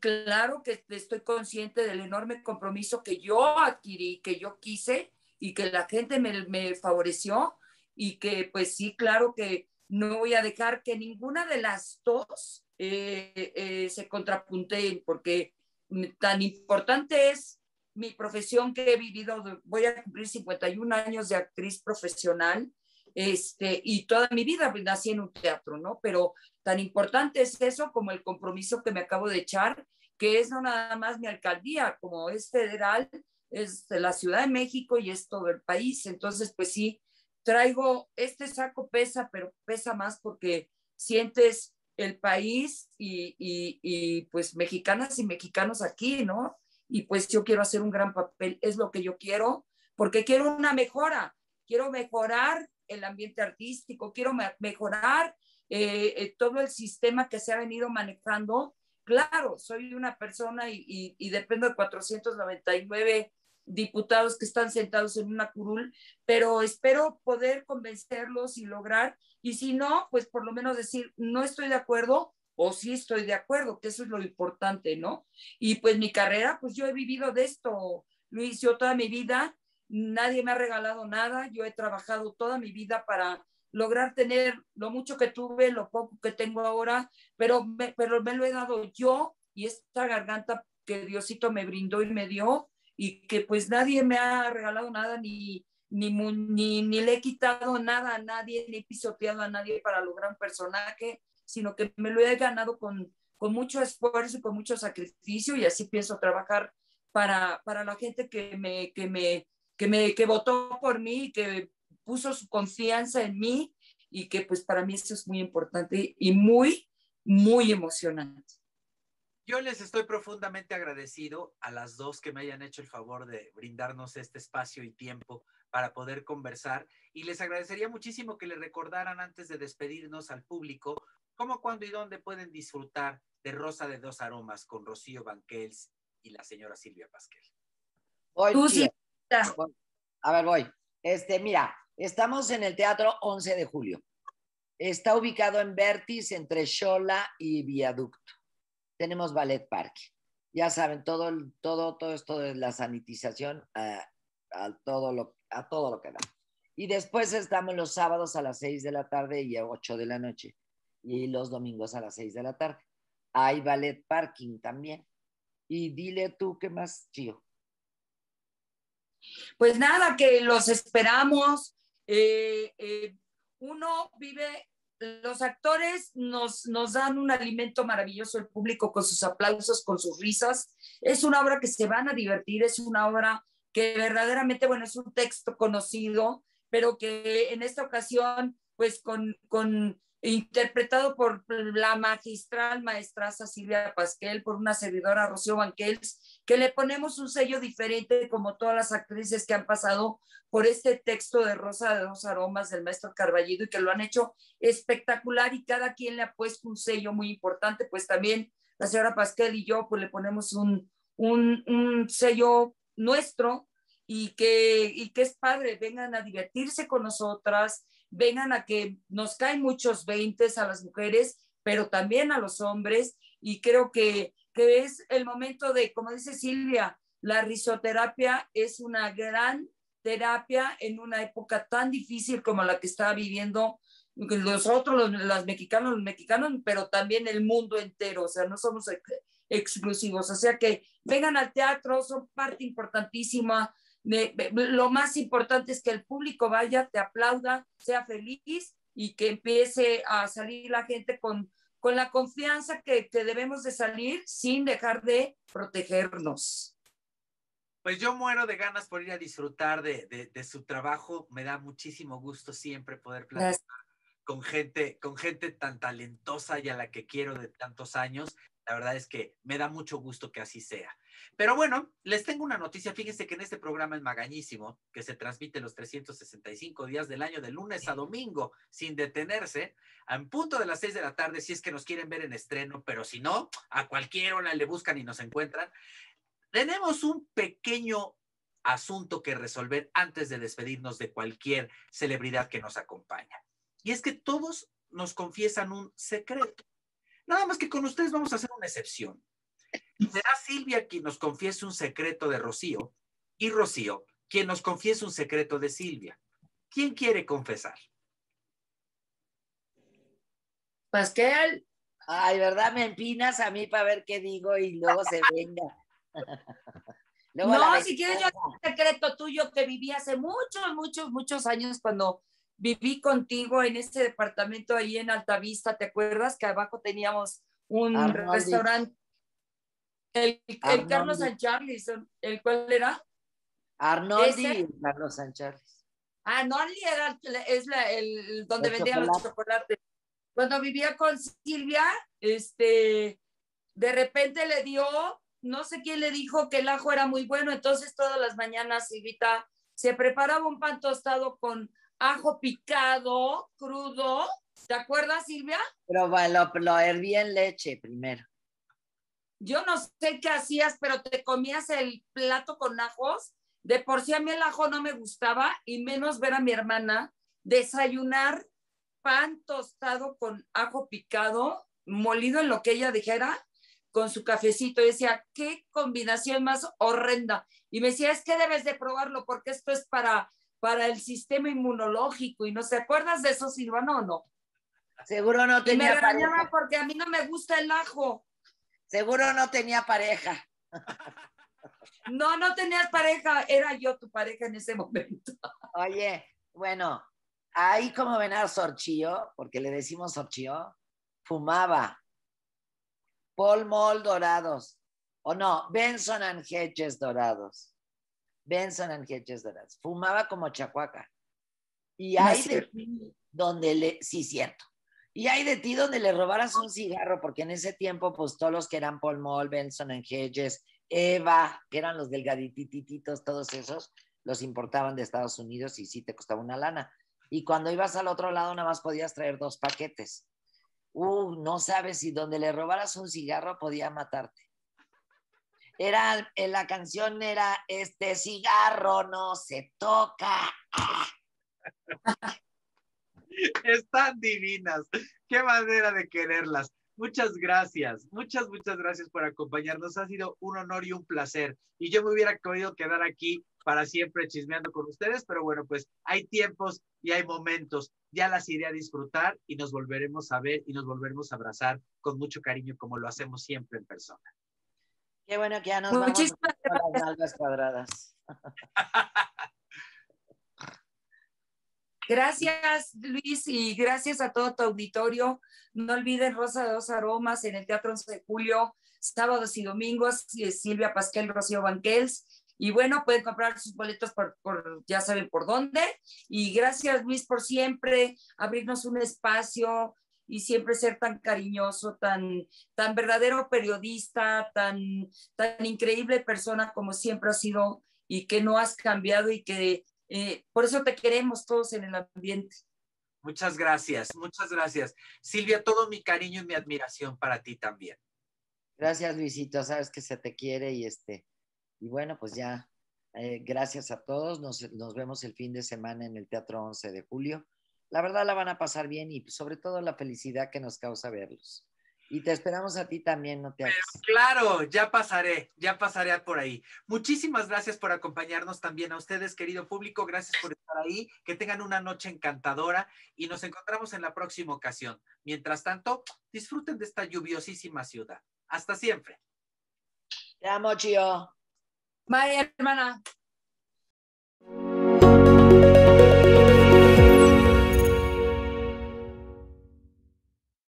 Claro que estoy consciente del enorme compromiso que yo adquirí, que yo quise y que la gente me, me favoreció, y que pues sí, claro que no voy a dejar que ninguna de las dos eh, eh, se contrapunteen, porque tan importante es mi profesión que he vivido. Voy a cumplir cincuenta y un años de actriz profesional, este, y toda mi vida nací en un teatro, ¿no? Pero tan importante es eso como el compromiso que me acabo de echar, que es no nada más mi alcaldía, como es federal, es de la Ciudad de México y es todo el país. Entonces, pues sí, traigo, este saco pesa, pero pesa más porque sientes el país y, y, y pues mexicanas y mexicanos aquí, ¿no? Y pues yo quiero hacer un gran papel, es lo que yo quiero, porque quiero una mejora, quiero mejorar el ambiente artístico, quiero mejorar eh, eh, todo el sistema que se ha venido manejando. Claro, soy una persona y, y, y dependo de cuatrocientos noventa y nueve diputados que están sentados en una curul, pero espero poder convencerlos y lograr, y si no, pues por lo menos decir, no estoy de acuerdo, o sí estoy de acuerdo, que eso es lo importante, ¿no? Y pues mi carrera, pues yo he vivido de esto, Luis, yo toda mi vida, nadie me ha regalado nada, yo he trabajado toda mi vida para lograr tener lo mucho que tuve, lo poco que tengo ahora, pero me, pero me lo he dado yo, y esta garganta que Diosito me brindó y me dio, y que pues nadie me ha regalado nada, ni, ni, ni, ni le he quitado nada a nadie, ni he pisoteado a nadie para lograr un personaje, sino que me lo he ganado con, con mucho esfuerzo y con mucho sacrificio, y así pienso trabajar para, para la gente que me... Que me Que, me, que votó por mí, que puso su confianza en mí, y que pues para mí eso es muy importante y muy, muy emocionante. Yo les estoy profundamente agradecido a las dos que me hayan hecho el favor de brindarnos este espacio y tiempo para poder conversar, y les agradecería muchísimo que les recordaran antes de despedirnos al público cómo, cuándo y dónde pueden disfrutar de Rosa de dos aromas con Rocío Banquells y la señora Silvia Pasquel. Tú sí. A ver, voy. Este, mira, estamos en el Teatro once de Julio. Está ubicado en Vértiz, entre Xola y Viaducto. Tenemos Ballet Parque. Ya saben, todo, todo, todo esto de la sanitización a, a, todo lo, a todo lo que da. Y después estamos los sábados a las seis de la tarde y a ocho de la noche. Y los domingos a las seis de la tarde. Hay Ballet Parking también. Y dile tú qué más, tío. Pues nada, que los esperamos. Eh, eh, uno vive, los actores nos, nos dan un alimento maravilloso, el público con sus aplausos, con sus risas. Es una obra que se van a divertir, es una obra que verdaderamente, bueno, es un texto conocido, pero que en esta ocasión, pues con, con interpretado por la magistral maestraza Silvia Pasquel, por una servidora Rocío Banquells, que le ponemos un sello diferente como todas las actrices que han pasado por este texto de Rosa de dos aromas del maestro Carballido, y que lo han hecho espectacular, y cada quien le ha puesto un sello muy importante. Pues también la señora Pasquel y yo pues le ponemos un, un, un sello nuestro, y que, y que es padre. Vengan a divertirse con nosotras, vengan a que nos caen muchos veintes a las mujeres, pero también a los hombres, y creo que, que es el momento de, como dice Silvia, la risoterapia es una gran terapia en una época tan difícil como la que está viviendo nosotros, los, los mexicanos, los mexicanos, pero también el mundo entero, o sea, no somos ex, exclusivos, o sea que vengan al teatro, son parte importantísima. De, de, lo más importante es que el público vaya, te aplauda, sea feliz, y que empiece a salir la gente con, con la confianza que, que debemos de salir sin dejar de protegernos. Pues yo muero de ganas por ir a disfrutar de, de, de su trabajo. Me da muchísimo gusto siempre poder platicar con gente, con gente tan talentosa y a la que quiero de tantos años. La verdad es que me da mucho gusto que así sea. Pero bueno, les tengo una noticia. Fíjense que en este programa es magañísimo, que se transmite los trescientos sesenta y cinco días del año, de lunes a domingo, sin detenerse, en punto de las seis de la tarde, si es que nos quieren ver en estreno, pero si no, a cualquier hora le buscan y nos encuentran. Tenemos un pequeño asunto que resolver antes de despedirnos de cualquier celebridad que nos acompaña. Y es que todos nos confiesan un secreto. Nada más que con ustedes vamos a hacer una excepción. Será Silvia quien nos confiese un secreto de Rocío y Rocío quien nos confiese un secreto de Silvia. ¿Quién quiere confesar? Pasquel. Ay, ¿verdad? Me empinas a mí para ver qué digo y luego se venga. Luego no, si quieres yo un secreto tuyo que viví hace muchos, muchos, muchos años cuando viví contigo en este departamento ahí en Altavista. ¿Te acuerdas que abajo teníamos un Arnoldi. restaurante? El, el Carlos Sancharles, ¿el cuál era? Arnoldi y Carlos Sancharles. Arnoldi era es la, el, donde el vendían chocolate. los chocolates. Cuando vivía con Silvia, este, de repente le dio, no sé quién le dijo que el ajo era muy bueno, entonces todas las mañanas Silvita se preparaba un pan tostado con ajo picado, crudo. ¿Te acuerdas, Silvia? Pero lo, lo hervía en leche primero. Yo no sé qué hacías, pero te comías el plato con ajos. De por sí a mí el ajo no me gustaba, y menos ver a mi hermana desayunar pan tostado con ajo picado, molido en lo que ella dijera, con su cafecito. Y decía, qué combinación más horrenda. Y me decía, es que debes de probarlo, porque esto es para, para el sistema inmunológico. Y no se acuerdas de eso, Silvano, o no. Seguro no tenía. Y me regañaba porque a mí no me gusta el ajo. Seguro no tenía pareja. No, no tenías pareja. Era yo tu pareja en ese momento. Oye, bueno, ahí como ven a Sorchillo, porque le decimos Sorchillo, fumaba Paul Moll dorados. O no, Benson and Hedges dorados. Benson and Hedges dorados. Fumaba como chacuaca. Y no hay de ti donde le... Sí, cierto. Y hay de ti donde le robaras un cigarro, porque en ese tiempo, pues, todos los que eran Paul Moll, Benson and Hedges, Eva, que eran los delgaditititos, todos esos, los importaban de Estados Unidos y sí te costaba una lana. Y cuando ibas al otro lado, nada más podías traer dos paquetes. Uh, no sabes si donde le robaras un cigarro podía matarte. Era, en la canción era, este cigarro no se toca. Están divinas. Qué manera de quererlas. Muchas gracias. Muchas, muchas gracias por acompañarnos. Ha sido un honor y un placer. Y yo me hubiera querido quedar aquí para siempre chismeando con ustedes, pero bueno, pues hay tiempos y hay momentos. Ya las iré a disfrutar y nos volveremos a ver y nos volveremos a abrazar con mucho cariño como lo hacemos siempre en persona. Qué bueno que ya nos vamos a las nalgas cuadradas. Gracias, Luis, y gracias a todo tu auditorio. No olviden Rosa de dos Aromas en el Teatro once de julio, sábados y domingos, Silvia Pasquel, Rocío Banquells. Y bueno, pueden comprar sus boletos por, por ya saben por dónde. Y gracias, Luis, por siempre abrirnos un espacio y siempre ser tan cariñoso, tan, tan verdadero periodista, tan, tan increíble persona como siempre has sido y que no has cambiado y que... Eh, por eso te queremos todos en el ambiente. Muchas gracias, muchas gracias. Silvia, todo mi cariño y mi admiración para ti también. Gracias, Luisito, sabes que se te quiere y este, y bueno, pues ya, eh, gracias a todos, nos, nos vemos el fin de semana en el Teatro once de julio. La verdad la van a pasar bien y sobre todo la felicidad que nos causa verlos. Y te esperamos a ti también, no te hagas. Pero claro, ya pasaré, ya pasaré por ahí. Muchísimas gracias por acompañarnos también a ustedes, querido público. Gracias por estar ahí. Que tengan una noche encantadora y nos encontramos en la próxima ocasión. Mientras tanto, disfruten de esta lluviosísima ciudad. Hasta siempre. Te amo, Chío. Bye, hermana.